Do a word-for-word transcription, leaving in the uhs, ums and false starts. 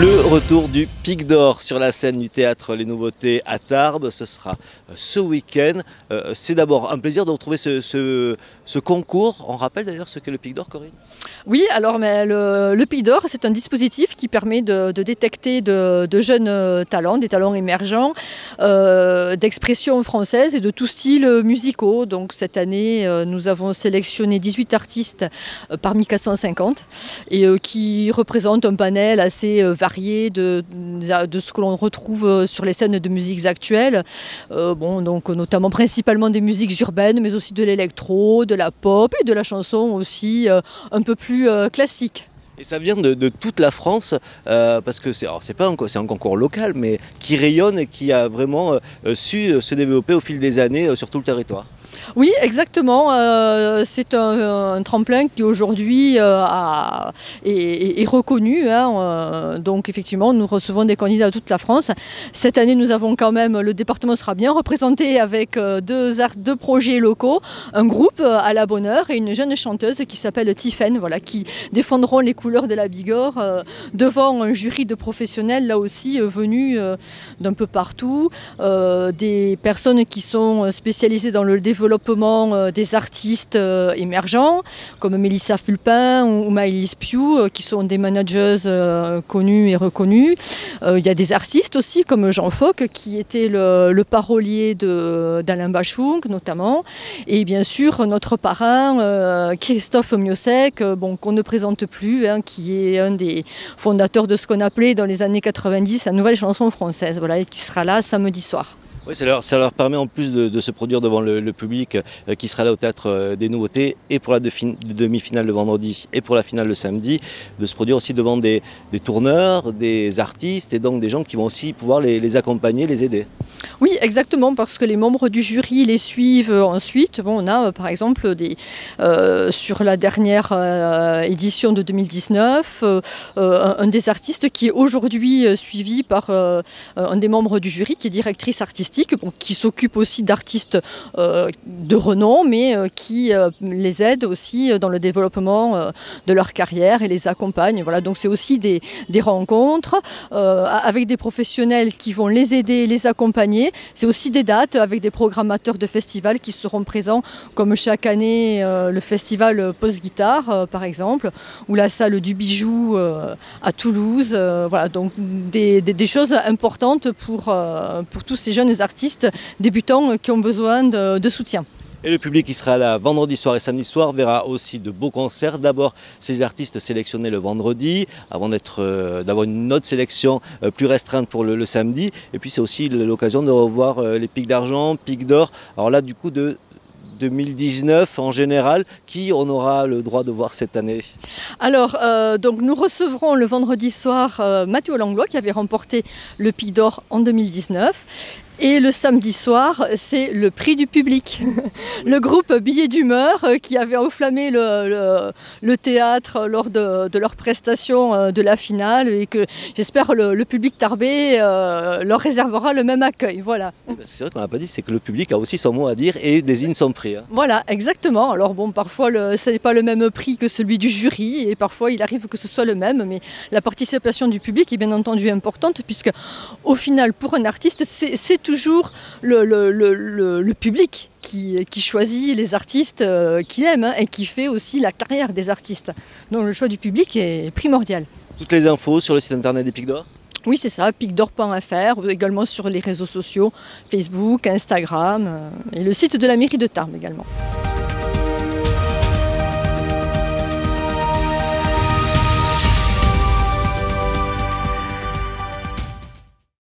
Le retour du Pic d'Or sur la scène du théâtre Les Nouveautés à Tarbes, ce sera ce week-end. Euh, c'est d'abord un plaisir de retrouver ce, ce, ce concours. On rappelle d'ailleurs ce qu'est le Pic d'Or, Corinne? Oui, alors mais le, le Pic d'Or, c'est un dispositif qui permet de, de détecter de, de jeunes talents, des talents émergents, euh, d'expression française et de tous styles musicaux. Donc cette année, euh, nous avons sélectionné dix-huit artistes euh, parmi quatre cent cinquante et euh, qui représentent un panel assez euh, varié de, de ce que l'on retrouve sur les scènes de musiques actuelles, euh, bon, donc notamment principalement des musiques urbaines, mais aussi de l'électro, de la pop et de la chanson aussi euh, un peu plus euh, classique. Et ça vient de, de toute la France, euh, parce que c'est un, un concours local, mais qui rayonne et qui a vraiment euh, su se développer au fil des années euh, sur tout le territoire. Oui, exactement. Euh, c'est un, un tremplin qui aujourd'hui euh, est, est, est reconnu. Hein. Donc effectivement, nous recevons des candidats de toute la France. Cette année, nous avons quand même, le département sera bien représenté avec deux, deux projets locaux, un groupe à la bonne heure et une jeune chanteuse qui s'appelle Tiffaine, voilà, qui défendront les couleurs de la Bigorre euh, devant un jury de professionnels, là aussi euh, venus euh, d'un peu partout, euh, des personnes qui sont spécialisées dans le développement développement des artistes euh, émergents comme Melissa Fulpin ou Maëlys Piu euh, qui sont des manageuses euh, connues et reconnues. Euh, il y a des artistes aussi comme Jean Foch qui était le, le parolier d'Alain Bachung notamment, et bien sûr notre parrain euh, Christophe Miosek, euh, bon, qu'on ne présente plus, hein, qui est un des fondateurs de ce qu'on appelait dans les années quatre-vingt-dix la nouvelle chanson française, voilà, et qui sera là samedi soir. Oui, ça leur, ça leur permet en plus de, de se produire devant le, le public euh, qui sera là au théâtre euh, des Nouveautés, et pour la de demi-finale le vendredi et pour la finale le samedi, de se produire aussi devant des, des tourneurs, des artistes et donc des gens qui vont aussi pouvoir les, les accompagner, les aider. Oui, exactement, parce que les membres du jury les suivent ensuite. Bon, on a euh, par exemple des, euh, sur la dernière euh, édition de deux mille dix-neuf, euh, un, un des artistes qui est aujourd'hui euh, suivi par euh, un des membres du jury qui est directrice artistique, qui s'occupe aussi d'artistes euh, de renom, mais euh, qui euh, les aide aussi dans le développement euh, de leur carrière et les accompagne. Voilà, donc c'est aussi des, des rencontres euh, avec des professionnels qui vont les aider, les accompagner. C'est aussi des dates avec des programmateurs de festivals qui seront présents, comme chaque année euh, le festival Post-Guitare, euh, par exemple, ou la salle du Bijou euh, à Toulouse. Euh, voilà, donc des, des, des choses importantes pour, euh, pour tous ces jeunes artistes débutants qui ont besoin de, de soutien. Et le public qui sera là vendredi soir et samedi soir verra aussi de beaux concerts. D'abord, ces artistes sélectionnés le vendredi, avant d'être, euh, d'avoir une autre sélection euh, plus restreinte pour le, le samedi. Et puis c'est aussi l'occasion de revoir euh, les pics d'argent, pics d'or. Alors là, du coup, de deux mille dix-neuf en général, qui on aura le droit de voir cette année? Alors, euh, donc nous recevrons le vendredi soir euh, Mathieu Langlois qui avait remporté le Pic d'Or en deux mille dix-neuf. Et le samedi soir, c'est le prix du public. Le groupe Billet d'humeur qui avait enflammé le, le, le théâtre lors de, de leur prestation de la finale, et que j'espère le, le public tarbais euh, leur réservera le même accueil. Voilà. C'est vrai qu'on n'a pas dit, c'est que le public a aussi son mot à dire et désigne son prix. Hein. Voilà, exactement. Alors bon, parfois ce n'est pas le même prix que celui du jury, et parfois il arrive que ce soit le même, mais la participation du public est bien entendu importante, puisque au final, pour un artiste, c'est tout toujours le, le, le, le public qui, qui choisit les artistes euh, qu'il aime, hein, et qui fait aussi la carrière des artistes. Donc le choix du public est primordial. Toutes les infos sur le site internet des Pics d'Or? Oui, c'est ça, picdor point F R, également sur les réseaux sociaux, Facebook, Instagram, euh, et le site de la mairie de Tarbes également.